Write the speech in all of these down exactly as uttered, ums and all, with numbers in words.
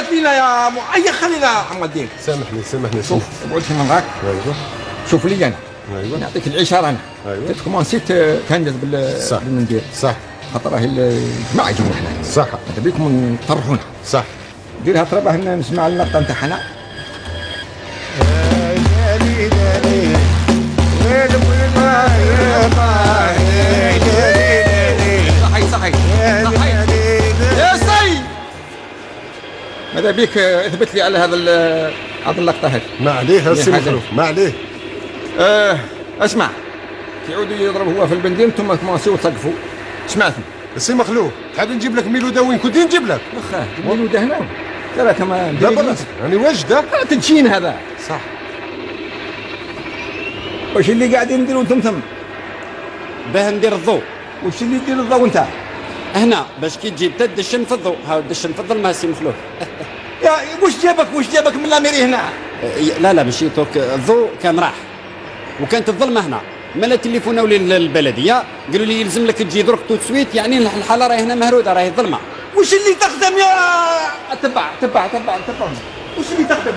محمد لينا يا معي، خلينا محمد لينا. سامحني سامحني شوف اقعد هنا معاك. ايوه شوف لي انا. ايوه نعطيك العشره انا. ايوه تكومونسيت تهندس بال بالندير صح، خاطر راهي الجماعه يجيو حنا صح، هذا بيكم نطرحونا صح. ديرها طربه هنا نسمع اللقطه نتاعنا. صحي صحي صحي يا سي، ماذا بيك اثبت لي على هذا هذه اللقطه هذه. ما عليه السي مخلوف ما عليه. اه اسمع، يعود يضرب هو في البندين ثم كومونسيو تسقفوا. سمعتني السي مخلوف، تعال نجيب لك ميلودا. وين كنت نجيب لك؟ واخا ميلودا هنا ترى كما دابا يعني واجده تدشين هذا صح. واش اللي قاعدين نديرو انتم ثم؟ باه ندير الضوء. واش اللي دير الضوء انت؟ هنا باش كي تجي تدشن في الضوء، ها دشن في الظلمه سي مخلوف. يا واش جابك واش جابك من لاميري هنا؟ لا لا مشي توك الضوء كان راح وكانت الظلمه هنا، مالا تليفونوا لي للبلديه قالوا لي يلزم لك تجي درك تو سويت، يعني الحاله راهي هنا مهروده راهي ظلمه. واش اللي تخدم يا تبع تبع تبع تبع واش اللي تخدم؟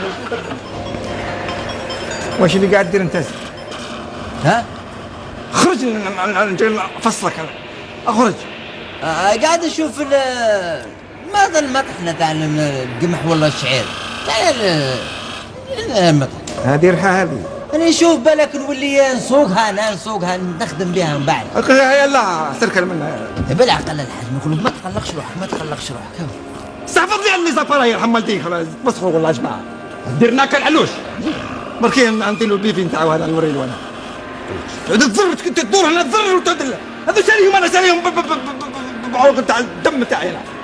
واش اللي قاعد دير انت؟ ها خرج نفصلك انا اخرج. آه قاعد اشوف ماذا المطحنه تاع القمح ولا الشعير تاع المطحنه هذه ريحه هذه. انا نشوف بالك نولي نسوقها انا نسوقها نخدم بها من بعد. يلا تركل منها بالعقل الحاج مخلوف، ما تقلقش روحك ما تقلقش روحك. استحفظ لي على لي زاباراي حملتيه خلاص تمسخروا والله يا جماعه. درنا كالعلوش بركي نعطي له البيفي نتاعو هذا نوري له انا. هذا الضر كنت تدور هنا الضر وتدل هذا شاريهم انا شاريهم بعروق نتاع الدم نتاعي انا.